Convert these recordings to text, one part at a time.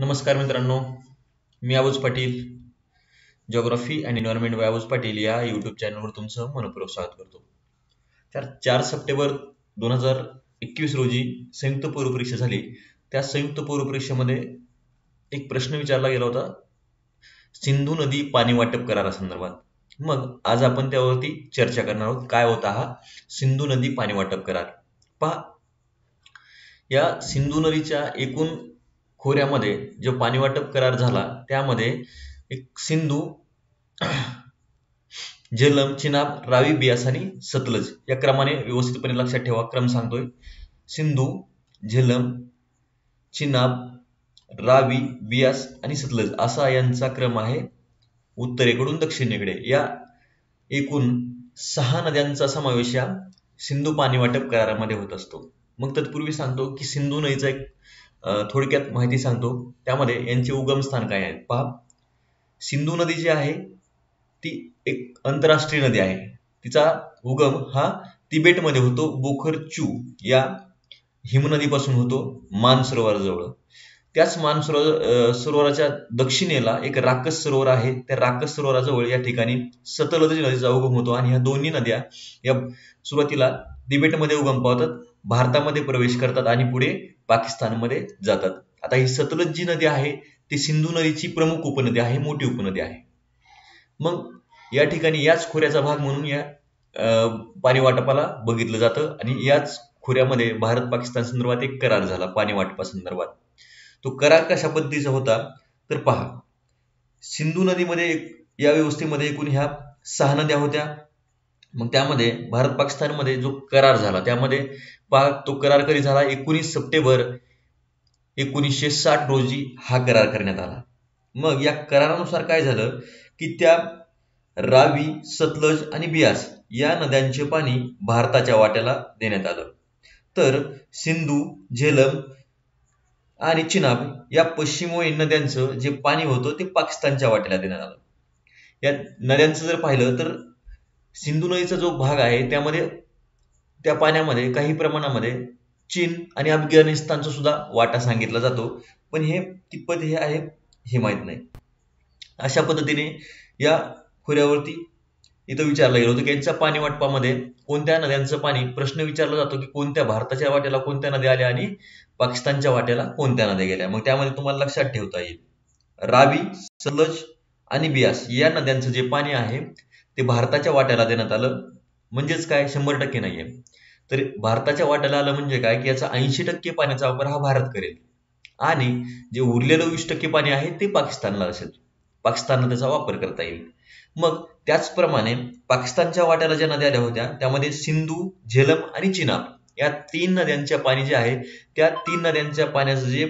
नमस्कार मित्रांनो, मी Abuj Patil, geography and environment by Abuj Patil या यूट्यूब चॅनलवर तुमचं मनपूर्वक स्वागत करतो। तर 4 सप्टेंबर 2021 रोजी संयुक्त पूर्व परीक्षा झाली। त्या संयुक्त पूर्व परीक्षेमध्ये एक प्रश्न विचारला गेला होता सिंधू नदी पाणी वाटप करारा संदर्भात। मग आज आपण त्यावरती चर्चा करणार आहोत। काय होता हा सिंधू नदी पाणी वाटप करार? पहा, या सिंधू नदीच्या एकूण खोऱ्यामध्ये जो पाणीवाटप करार झाला त्यामध्ये एक सिंधू, झेलम, चेनाब, रावी, बेयास आणि सतलज या क्रमाने व्यवस्थितपणे लक्षात ठेवा। क्रम सांगतोय, सिंधू, झेलम, चेनाब, रावी, बेयास आणि सतलज असा यांचा क्रम आहे उत्तरेकडून दक्षिणेकडे। या एकूण 6 नद्यांचा समावेश या सिंधू पाणीवाटप करारामध्ये होत असतो। मग तत्पूर्वी सांगतो की सिंधू नदीचा एक थोडक्यात माहिती सांगतो। त्यामध्ये यांचे उगम स्थान काय आहे पहा। सिंधू नदी जी आहे ती एक आंतरराष्ट्रीय नदी आहे। तिचा उगम हा तिबेट मध्ये होतो, बोखरचू या हिमनदीपासून होतो मानसरोवराजवळ। त्याच मानसरोवराच्या दक्षिणेला एक राकस सरोवर आहे, त्या राकस सरोवराजवळ या ठिकाणी सतलज नदीचा उगम होतो। आणि ह्या दोन्ही नद्या या सुरुवातीला तिबेट मध्ये उगम पावतात, भारतामध्ये प्रवेश करतात आणि पुढे पाकिस्तान मध्ये जातात। आता ही सतलज जी नदी आहे ती सिंधू नदीची प्रमुख उपनदी आहे, मोठी उपनदी आहे। मग या ठिकाणी याच खोऱ्याचा भाग म्हणून या पाणी वाटपाला बघितलं जातं आणि याच खोऱ्यामध्ये भारत पाकिस्तान संदर्भात एक करार झाला पाणी वाटपा संदर्भात। तो करार कशा पद्धतीचा होता तर पहा, सिंधू नदीमध्ये या व्यवस्थेमध्ये एकूण ह्या 6 नद्या होत्या। मग त्यामध्ये भारत पाकिस्तान मध्ये जो करार झाला त्यामध्ये तो करार कधी झाला 19 सप्टेंबर 1960 रोजी हा करार करण्यात आला। मग या करारानुसार काय झालं की त्या रावी, सतलज आणि बेयास या नद्यांचे पाणी भारताच्या वाट्याला देण्यात आलं, तर सिंधू, झेलम आणि चेनाब या पश्चिमोत्तर नद्यांचं जे पाणी होतं ते पाकिस्तानच्या वाट्याला देण्यात आलं। या नद्यांचं जर पाहिलं तर सिंधू नदीचा जो भाग आहे त्यामध्ये त्या पाण्यामध्ये काही प्रमाणामध्ये चीन आणि अफगाणिस्तानचा सुद्धा वाटा सांगितला जातो, पण हे कितपत हे आहे हे माहीत नाही। अशा पद्धतीने या खोऱ्यावरती इथं विचारलं गेलं होतं की यांच्या पाणी वाटपामध्ये कोणत्या नद्यांचं पाणी, प्रश्न विचारला जातो की कोणत्या भारताच्या वाट्याला कोणत्या नद्या आल्या आणि पाकिस्तानच्या वाट्याला कोणत्या नद्या गेल्या। मग त्यामध्ये तुम्हाला लक्षात ठेवता येईल रावी, सतलज आणि बेयास या नद्यांचं जे पाणी आहे ते भारताच्या वाट्याला देण्यात आलं, म्हणजेच काय 100% नाहीये। तर भारताच्या वाट्याला आलं म्हणजे काय की याचा 80% पाण्याचा वापर हा भारत करेल आणि जे उरलेलं 20% पाणी आहे ते पाकिस्तानला असेल, पाकिस्तानला त्याचा वापर करता येईल। मग त्याचप्रमाणे पाकिस्तानच्या वाट्याला ज्या नद्या आल्या होत्या त्यामध्ये सिंधू, झेलम आणि चेनाब या 3 नद्यांच्या पाणी जे आहे त्या 3 नद्यांच्या पाण्याचं जे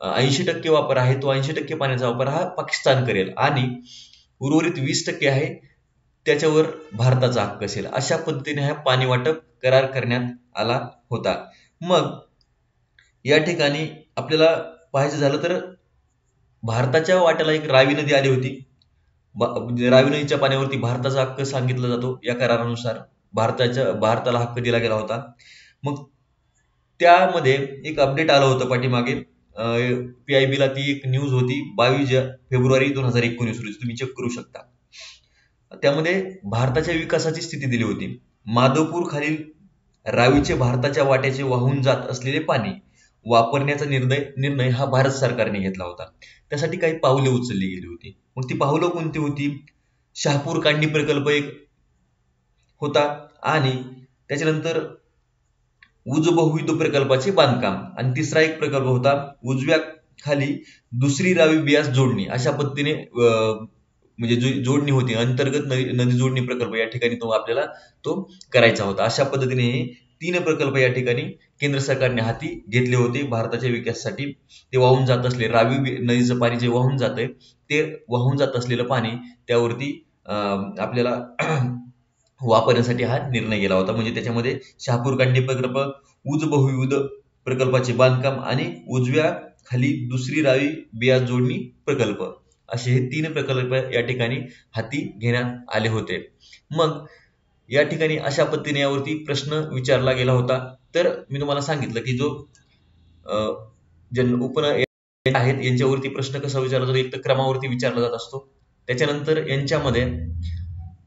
80% वापर आहे तो 80% पाण्याचा वापर हा पाकिस्तान करेल आणि उर्वरित 20% आहे त्याच्यावर भारताचा हक्क असेल। अशा पद्धतीने हा पाणी वाटप करार करण्यात आला होता। मग या ठिकाणी आपल्याला पाहायचं झालं तर भारताच्या वाट्याला एक रावी नदी आली होती, रावी नदीच्या पाण्यावरती भारताचा हक्क सांगितला जातो। या करारानुसार भारताला हक्क दिला गेला होता। मग त्यामध्ये एक अपडेट आलं होतं पाठीमागे PIB ला, ती एक न्यूज होती 22 फेब्रुवारी 2019 रोजी, तुम्ही चेक करू शकता। त्यामध्ये भारताच्या विकासाची स्थिती दिली होती, माधवपूर खालील रावीचे भारताच्या वाट्याचे वाहून जात असलेले पाणी वापरण्याचा निर्णय हा भारत सरकारने घेतला होता, त्यासाठी काही पावले उचलली गेली होती। मग ती पावलं कोणती होती, शाहपूर कांडी प्रकल्प एक होता आणि त्याच्यानंतर उजबहू प्रकल्पाचे बांधकाम आणि तिसरा एक प्रकल्प होता उजव्या खाली दुसरी रावी बेयास जोडणी, अशा पद्धतीने म्हणजे जोडणी होती, अंतर्गत नदी जोडणी प्रकल्प या ठिकाणी तो आपल्याला तो करायचा होता। अशा पद्धतीने 3 प्रकल्प या ठिकाणी केंद्र सरकारने हाती घेतले होते भारताच्या विकासासाठी। ते वाहून जात असले रावी नदीचं पाणी जे वाहून जात आहे ते वाहून जात असलेलं पाणी त्यावरती आपल्याला वापरण्यासाठी हा निर्णय गेला होता। म्हणजे त्याच्यामध्ये शाहपूर कांडी प्रकल्प, उजबहू प्रकल्पाचे बांधकाम आणि उजव्या खाली दुसरी रावी बेयास जोडणी प्रकल्प असे हे 3 प्रकल्प या ठिकाणी हाती घेण्यात आले होते। मग या ठिकाणी अशा पद्धतीने यावरती प्रश्न विचारला गेला होता। तर मी तुम्हाला सांगितलं की जो जन आहेत यांच्यावरती प्रश्न कसा विचारला जातो, एक तर क्रमावरती विचारला जात असतो. त्याच्यानंतर यांच्यामध्ये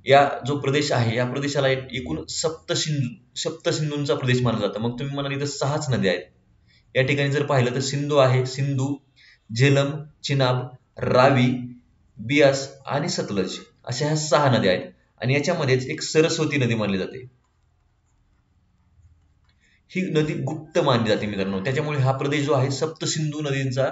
या जो प्रदेश आहे या प्रदेशाला एकूण सप्तसिंधूंचा प्रदेश मानला जातो. मग तुम्ही म्हणाल इथं 6 नद्या आहेत. या ठिकाणी जर पाहिलं तर सिंधू आहे, सिंधू, झेलम, चिनाब, रावी, बियास आणि सतलज अशा ह्या 6 नद्या आहेत. आणि याच्यामध्येच एक सरस्वती नदी मानली जाते. ही नदी गुप्त मानली जाते मित्रांनो. त्याच्यामुळे हा प्रदेश जो आहे सप्तसिंधू नदींचा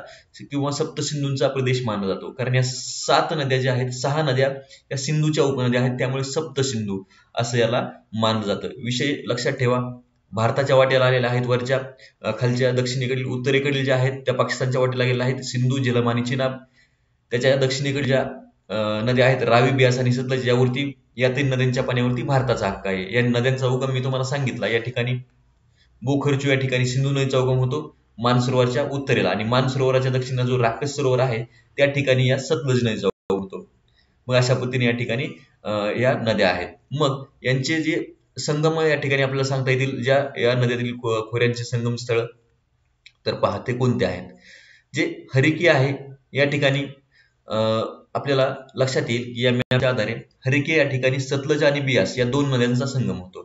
किंवा सप्तसिंधूंचा प्रदेश मानला जातो, कारण या 7 नद्या ज्या आहेत, 6 नद्या या सिंधूच्या उपनद्या आहेत, त्यामुळे सप्तसिंधू असं याला मानलं जातं. विषय लक्षात ठेवा, भारताच्या वाटेला आलेल्या आहेत वरच्या, खालच्या, दक्षिणेकडील, उत्तरेकडील ज्या आहेत त्या पाकिस्तानच्या वाटेला गेलेल्या आहेत सिंधू, झेलम आणि चिनाब. त्याच्या दक्षिणेकडच्या नद्या आहेत रावी, बियास आणि सतलज, यावरती या 3 नद्यांच्या पाण्यावरती भारताचा हक्क आहे. या नद्यांचा उगम मी तुम्हाला सांगितला, या ठिकाणी बोखरचू या ठिकाणी सिंधू नदीचा उगम होतो मानसरोवरच्या उत्तरेला, आणि मानसरोवराच्या दक्षिणेला जो राक्षस सरोवर आहे त्या ठिकाणी या सतलज नदीचा उगम होतो. मग अशा पद्धतीने या ठिकाणी या नद्या आहेत. मग यांचे जे संगम या ठिकाणी आपल्याला सांगता येतील, ज्या या नद्यातील खोऱ्यांचे संगम स्थळ, तर पाहते कोणते आहेत. जे हरिकी आहे या ठिकाणी आपल्याला लक्षात येईल की या मॅपच्या आधारे हरिके या ठिकाणी सतलज आणि बियास या 2 नद्यांचा संगम होतो.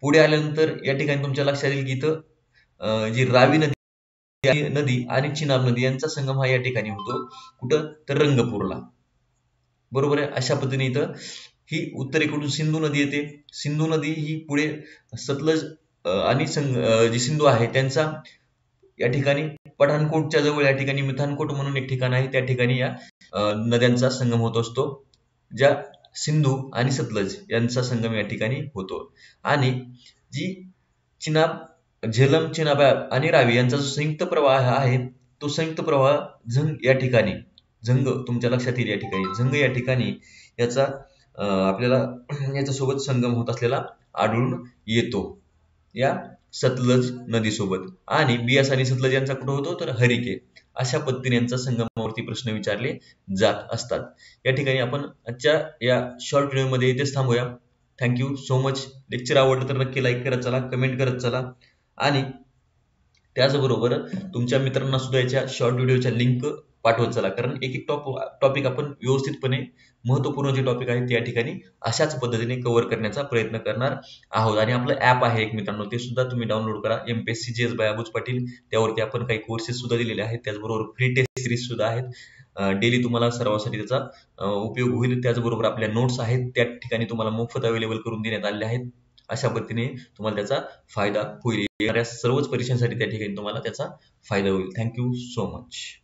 पुढे आल्यानंतर या ठिकाणी तुमच्या लक्षात येईल की इथं जी रावी नदी आणि चिनाब नदी यांचा संगम हा या ठिकाणी होतो. कुठं तर रंगपूरला, बरोबर आहे. अशा पद्धतीने इथं ही उत्तरेकडून सिंधू नदी येते. सिंधू नदी ही पुढे सतलज आणि जी सिंधू आहे त्यांचा या ठिकाणी पठाणकोटच्या जवळ या ठिकाणी मिठानकोट म्हणून एक ठिकाण आहे, त्या ठिकाणी या नद्यांचा संगम होत असतो, ज्या सिंधू आणि सतलज यांचा संगम या ठिकाणी होतो. आणि जी चिनाब, झेलम, चिनाब आणि रावी यांचा जो संयुक्त प्रवाह आहे तो संयुक्त प्रवाह झंग या ठिकाणी, झंग तुमच्या लक्षात येईल, या ठिकाणी झंग या ठिकाणी याचा आपल्याला याच्यासोबत संगम होत असलेला आढळून येतो या सतलज नदीसोबत. आणि बियास आणि सतलज यांचा कुठं होतो तर हरिके. अशा पद्धतीने यांचा संगमावरती प्रश्न विचारले जात असतात. या ठिकाणी आपण आजच्या या शॉर्ट व्हिडिओमध्ये इथेच थांबूया. Thank you so much. लेक्चर आवडलं तर नक्की लाईक करत चला, कमेंट करत चला, आणि त्याचबरोबर तुमच्या मित्रांना सुद्धा याच्या शॉर्ट व्हिडिओच्या लिंक पाठवत चला, कारण एक एक टॉपिक आपण व्यवस्थितपणे, महत्वपूर्ण जे टॉपिक आहेत त्या ठिकाणी अशाच पद्धतीने कव्हर करण्याचा प्रयत्न करणार आहोत. आणि आपलं ऍप आहे एक मित्रांनो, ते सुद्धा तुम्ही डाउनलोड करा, MPSC GS by Abuj Patil. त्यावरती आपण काही कोर्सेस सुद्धा दिलेले आहेत, त्याचबरोबर फ्री टेस्ट सिरीज सुद्धा आहेत. डेली तुम्हाला सर्वांसाठी त्याचा उपयोग होईल. त्याचबरोबर आपल्या नोट्स आहेत त्या ठिकाणी तुम्हाला मोफत अवेलेबल करून देण्यात आले आहेत. अशा पद्धतीने तुम्हाला त्याचा फायदा होईल. येणाऱ्या सर्वच परीक्षांसाठी त्या ठिकाणी तुम्हाला त्याचा फायदा होईल. Thank you so much.